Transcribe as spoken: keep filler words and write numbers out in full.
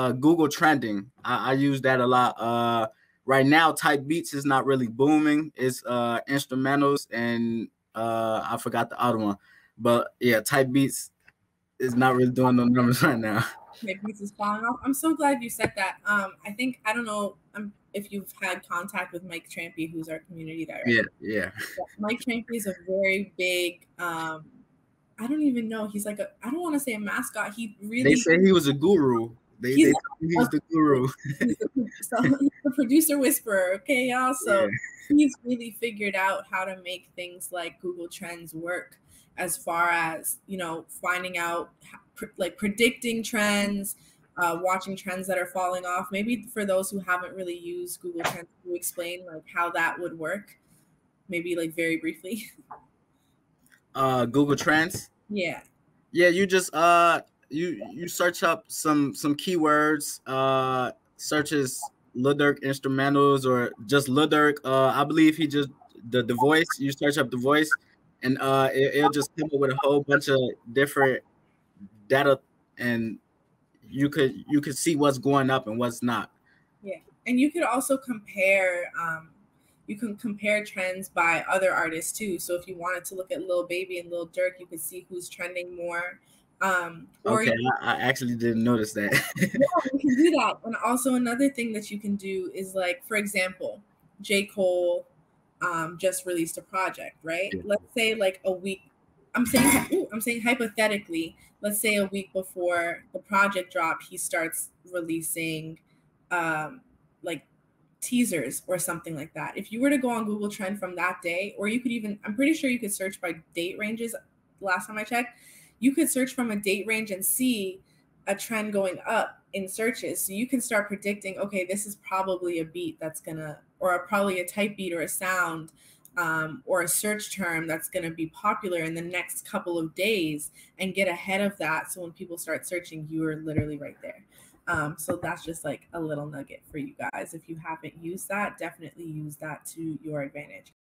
uh, Google Trending. I, I use that a lot. Uh, right now, Type Beats is not really booming. It's uh, instrumentals and uh, I forgot the other one. But yeah, Type Beats is not really doing no numbers right now. Type Beats is falling off. I'm so glad you said that. Um, I think, I don't know I'm, if you've had contact with Mike Trampy, who's our community director. Yeah, yeah. But Mike Trampy is a very big, um, I don't even know. He's like a, I don't want to say a mascot. He really. They say he was a guru. They, he's, they told me he's the guru. He's the, so he's the producer whisperer, okay, y'all? So yeah. He's really figured out how to make things like Google Trends work as far as, you know, finding out, like predicting trends, uh, watching trends that are falling off. Maybe for those who haven't really used Google Trends, to explain like how that would work, maybe like very briefly. Uh, Google Trends? Yeah. Yeah, you just... uh. You you search up some some keywords, uh, searches Lil Durk instrumentals or just Lil Durk. Uh, I believe he just the the voice. You search up the voice, and uh, it, it'll just come up with a whole bunch of different data, and you could you could see what's going up and what's not. Yeah, and you could also compare. Um, you can compare trends by other artists too. So if you wanted to look at Lil Baby and Lil Durk, you could see who's trending more. Um, or okay, you, I actually didn't notice that. Yeah, you can do that. And also another thing that you can do is like, for example, J. Cole um, just released a project, right? Yeah. Let's say like a week, I'm saying, ooh, I'm saying hypothetically, let's say a week before the project drop, he starts releasing um, like teasers or something like that. If you were to go on Google Trend from that day, or you could even, I'm pretty sure you could search by date ranges last time I checked. You could search from a date range and see a trend going up in searches. So you can start predicting, okay, this is probably a beat that's gonna, or a, probably a type beat or a sound um, or a search term that's gonna be popular in the next couple of days and get ahead of that. So when people start searching, you are literally right there. Um, so that's just like a little nugget for you guys. If you haven't used that, definitely use that to your advantage.